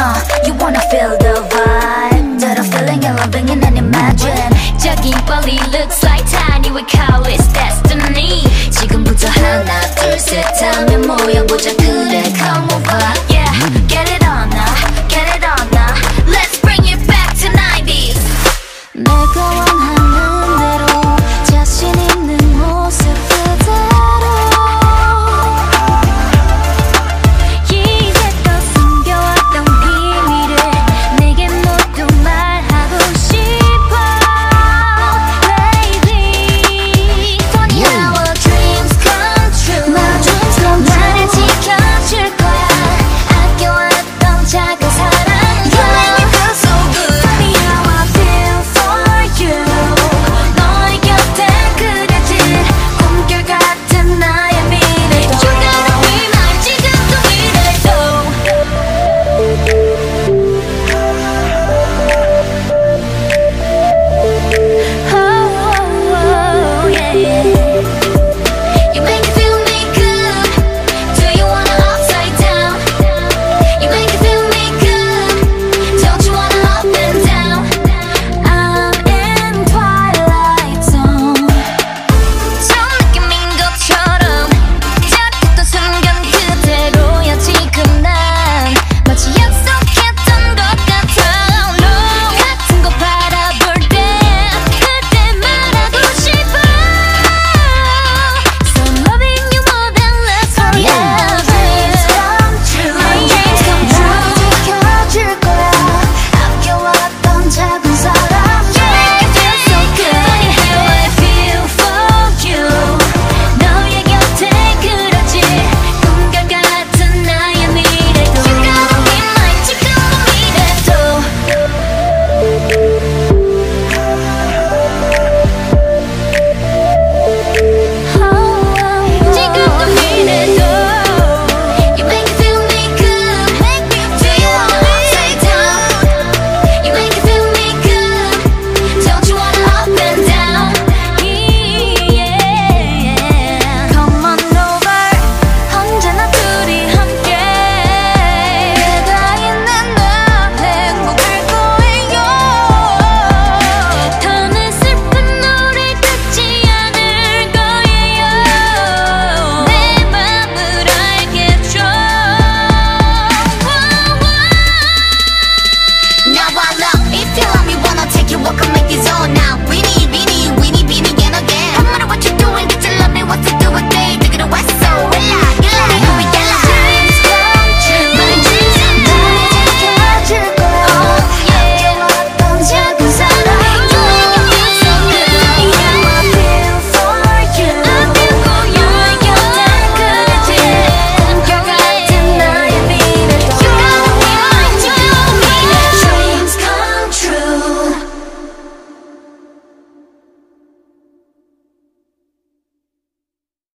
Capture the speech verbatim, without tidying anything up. uh, you wanna feel the vibe that I'm feeling and loving and then imagine 저긴 빨리 looks like tiny we call it destiny 지금부터 하나 둘 셋 하면 모여보자 그래 come over